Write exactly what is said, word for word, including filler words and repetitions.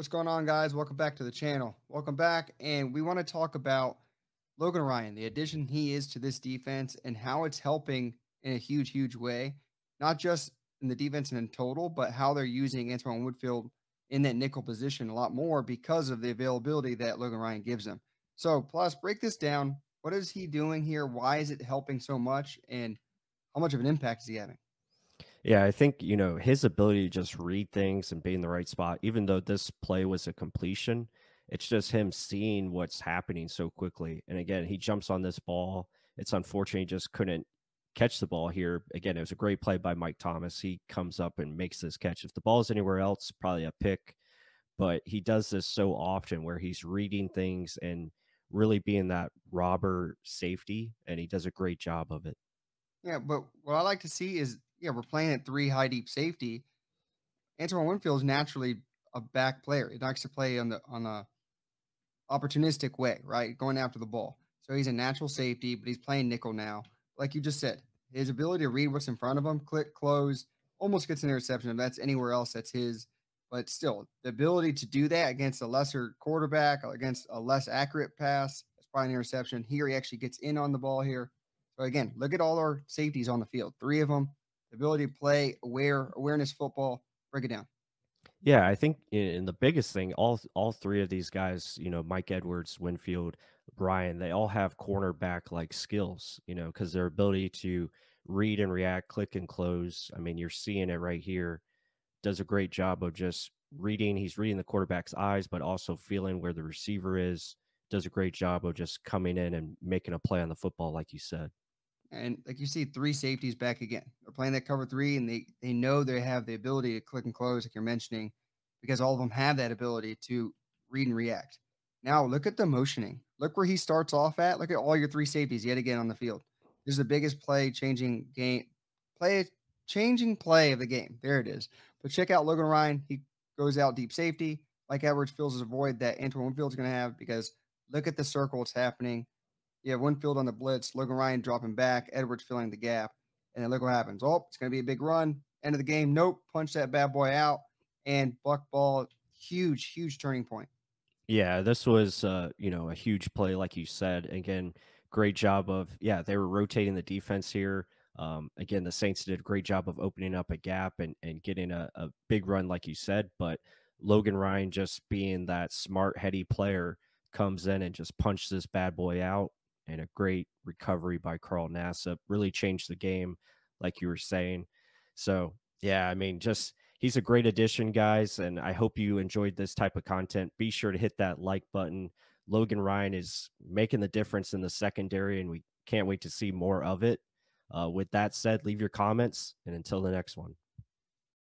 What's going on, guys? Welcome back to the channel. Welcome back, and we want to talk about Logan Ryan, the addition he is to this defense and how it's helping in a huge, huge way, not just in the defense and in total, but how they're using Antoine Woodfield in that nickel position a lot more because of the availability that Logan Ryan gives them. So, plus, break this down. What is he doing here? Why is it helping so much? And how much of an impact is he having? Yeah, I think, you know, his ability to just read things and be in the right spot, even though this play was a completion, it's just him seeing what's happening so quickly. And again, he jumps on this ball. It's unfortunate he just couldn't catch the ball here. Again, it was a great play by Mike Thomas. He comes up and makes this catch. If the ball is anywhere else, probably a pick. But he does this so often where he's reading things and really being that robber safety, and he does a great job of it. Yeah, but what I like to see is, yeah, we're playing at three high deep safety. Antoine Winfield is naturally a back player. He likes to play on the on the opportunistic way, right? Going after the ball. So he's a natural safety, but he's playing nickel now. Like you just said, his ability to read what's in front of him, click, close, almost gets an interception. If that's anywhere else, that's his. But still, the ability to do that against a lesser quarterback, against a less accurate pass, that's probably an interception. Here he actually gets in on the ball here. So again, look at all our safeties on the field. Three of them. The ability to play, aware, awareness football. Break it down. Yeah, I think in the biggest thing, all all three of these guys, you know, Mike Edwards, Winfield, Ryan, they all have cornerback-like skills, you know, because their ability to read and react, click and close. I mean, you're seeing it right here. Does a great job of just reading. He's reading the quarterback's eyes, but also feeling where the receiver is. Does a great job of just coming in and making a play on the football, like you said. And like you see, three safeties back again. They're playing that cover three, and they, they know they have the ability to click and close, like you're mentioning, because all of them have that ability to read and react. Now, look at the motioning. Look where he starts off at. Look at all your three safeties yet again on the field. This is the biggest play-changing game. Play, changing play of the game. There it is. But check out Logan Ryan. He goes out deep safety. Mike Edwards fills his void that Antoine Winfield's going to have because look at the circle it's happening. You have Winfield on the blitz, Logan Ryan dropping back, Edwards filling the gap, and then look what happens. Oh, it's going to be a big run. End of the game. Nope. Punch that bad boy out. And Buck Ball, huge, huge turning point. Yeah, this was, uh, you know, a huge play, like you said. Again, great job of, yeah, they were rotating the defense here. Um, again, the Saints did a great job of opening up a gap and, and getting a, a big run, like you said. But Logan Ryan, just being that smart, heady player, comes in and just punches this bad boy out. And a great recovery by Carl Nassib really changed the game, like you were saying. So, yeah, I mean, just he's a great addition, guys, and I hope you enjoyed this type of content. Be sure to hit that like button. Logan Ryan is making the difference in the secondary, and we can't wait to see more of it. Uh, with that said, leave your comments, and until the next one.